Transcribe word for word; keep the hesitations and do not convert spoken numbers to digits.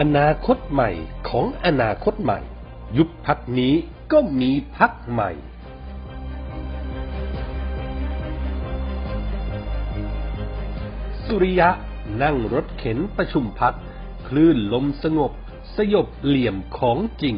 อนาคตใหม่ของอนาคตใหม่ยุบพรรคนี้ก็มีพรรคใหม่สุริยะนั่งรถเข็นประชุมพรรคคลื่นลมสงบสยบเหลี่ยมของจริง